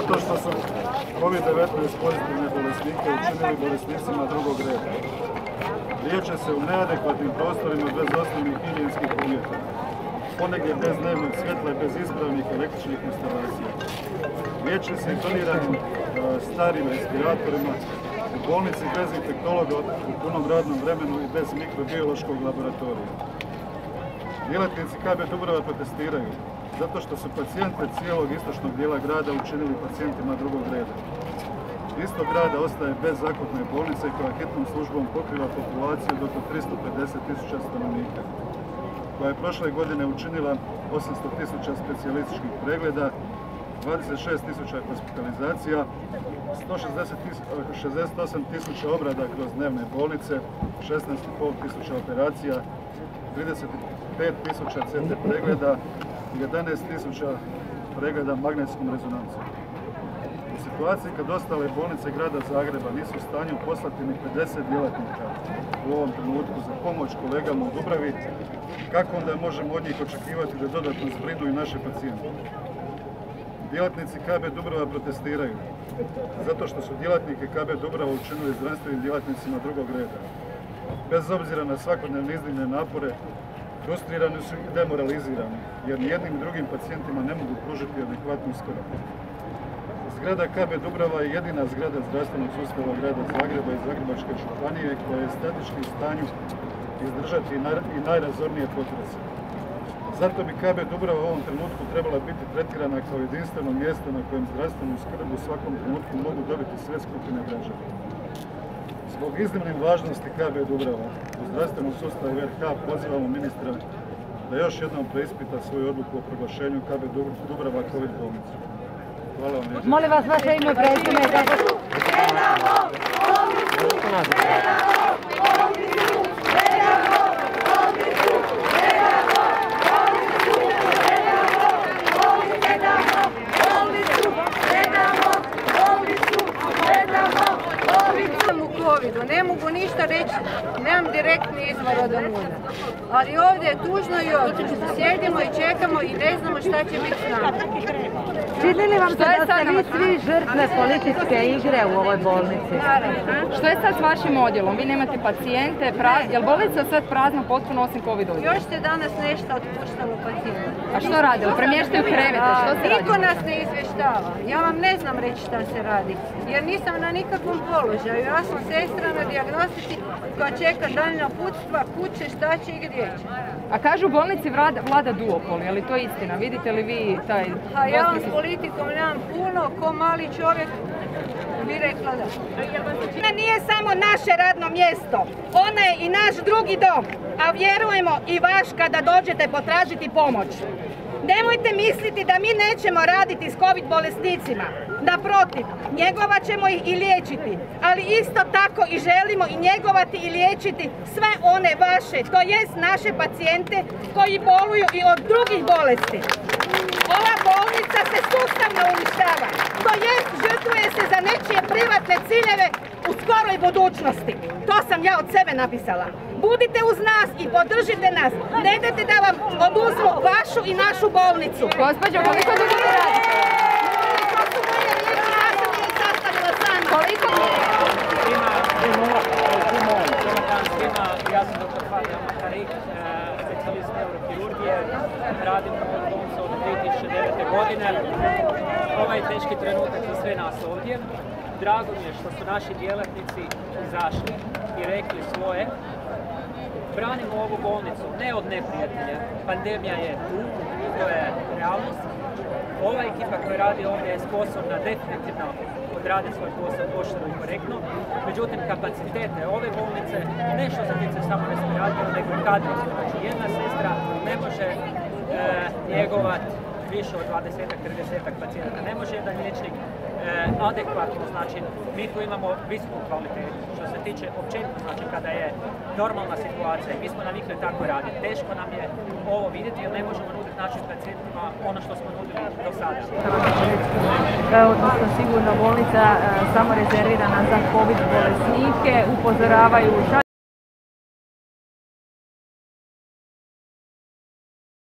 zato što su COVID-19 pozitivne bolesnike učinili bolesnicima drugog reda. Liječe se u neadekvatnim prostorima bez osnovnih higijenskih uvjeta, ponegdje bez dnevnog svjetla i bez ispravnih električnih instalacija. Liječe se interniranim starim respiratorima, u bolnici bez infektologa u punom radnom vremenu i bez mikrobiološkog laboratorija. Djelatnici KB Dubrava protestiraju zato što su pacijente cijelog istočnog dijela grada učinili pacijentima drugog reda. Istok grada ostaje bez akutne bolnice koja hitnom službom pokriva populaciju do 350.000 stanovnika, koja je prošle godine učinila 800.000 specijalističkih pregleda, 26.000 hospitalizacija, 168.000 obrada kroz dnevne bolnice, 16.500 operacija, 35.000 CT pregleda, 11.000 pregleda magnetskom rezonancom. U situaciji kad ostale bolnice grada Zagreba nisu u stanju poslati ni 50 djelatnika u ovom trenutku za pomoć kolegama u Dubravi, kako onda možemo od njih očekivati da dodatno zbrinu i naše pacijente? Djelatnici KB Dubrava protestiraju zato što su djelatnike KB Dubrava učinili zdravstvenim djelatnicima drugog reda. Bez obzira na svakodnevne iznimne napore, frustrirani su i demoralizirani, jer nijednim drugim pacijentima ne mogu pružiti adekvatnu skrb. Zgrada KB Dubrava je jedina zgrada zdravstvenog sustava grada Zagreba i Zagrebačke županije koja je statički u stanju izdržati i najrazornije potrese. Zato bi KB Dubrava u ovom trenutku trebala biti tretirana kao jedinstveno mjesto na kojem zdravstvenu skrb u svakom trenutku mogu dobiti sve skupine građana. Zbog iznimne važnosti KB Dubrava u zdravstvenom sustavu RH pozivamo ministra da još jednom preispita svoju odluku o proglašenju KB Dubrava COVID bolnicu. Hvala vam lijepo. Molim vas vaše ime i prezime. Ne mogu ništa reći, nemam direktni izvor od onuda. Ali ovdje je tužno i otično. Sjedimo i čekamo i ne znamo šta će biti s nama. Čini li vam se da ste vi svi žrtve političke igre u ovoj bolnici? Što je sad s vašim odjelom? Vi nemate pacijente, je li bolnica sad prazna potpuno osim COVID-19? Još se danas nešto otpuštalo pacijenta. A što radilo? Premještaju krevete? Niko nas ne izvještava. Ja vam ne znam reći šta se radi, jer nisam na nikakvom položaju. Ja sam sestra na dijagnostici koja čeka daljnja uputstva, kuće, šta će i gdje će. A kažu u bolnici vlada duopol, je li to istina? Vidite li vi taj... A ja vam s politikom nemam puno, ko mali čovjek bi rekla da. Ona nije samo naše radno mjesto, ona je i naš drugi dom, a vjerujemo i vaš kada dođete potražiti pomoć. Nemojte misliti da mi nećemo raditi s COVID bolesnicima. Naprotiv, njegovat ćemo ih i liječiti, ali isto tako i želimo i njegovati i liječiti sve one vaše, to jest naše pacijente koji boluju i od drugih bolesti. Ova bolnica se sustavno uništava, to jest žrtvuje se za nečije privatne ciljeve u skoroj budućnosti. To sam ja od sebe napisala. Budite uz nas i podržite nas. Ne dajte da vam oduzmu vašu i našu bolnicu. Gospođo, koliko dugo vi radite? To su moje riječi, ja sam ih sastavila sama. Koliko dugo? Ja sam dr. Fadi Amaharik, specijalist neurokirurgije. Radim u bolnici od 2009. godine. Ovo je teški trenutak za sve nas ovdje. Drago mi je što su naši djelatnici izašli i rekli svoje. Branimo ovu bolnicu ne od neprijatelja, pandemija je tu, to je realnost. Ova ekipa koja radi ovdje je sposobna definitivno odraditi svoj posao pošteno i korektno. Međutim, kapacitete ove bolnice nešto se tiče samo respiratora, nego i kadrovski. Znači, jedna sestra ne može njegovat više od 20-30 pacijenata. Ne može jedan liječnik adekvatno, znači mi tu imamo visoku kvalitetu. Što se tiče općenito, znači kada je normalna situacija, mi smo navikli tako raditi. Teško nam je ovo vidjeti jer ne možemo nuditi našim pacijentima ono što smo nudili do sada. Odnosno sigurno bolnica samo rezervirana za COVID bolesnike, upozoravaju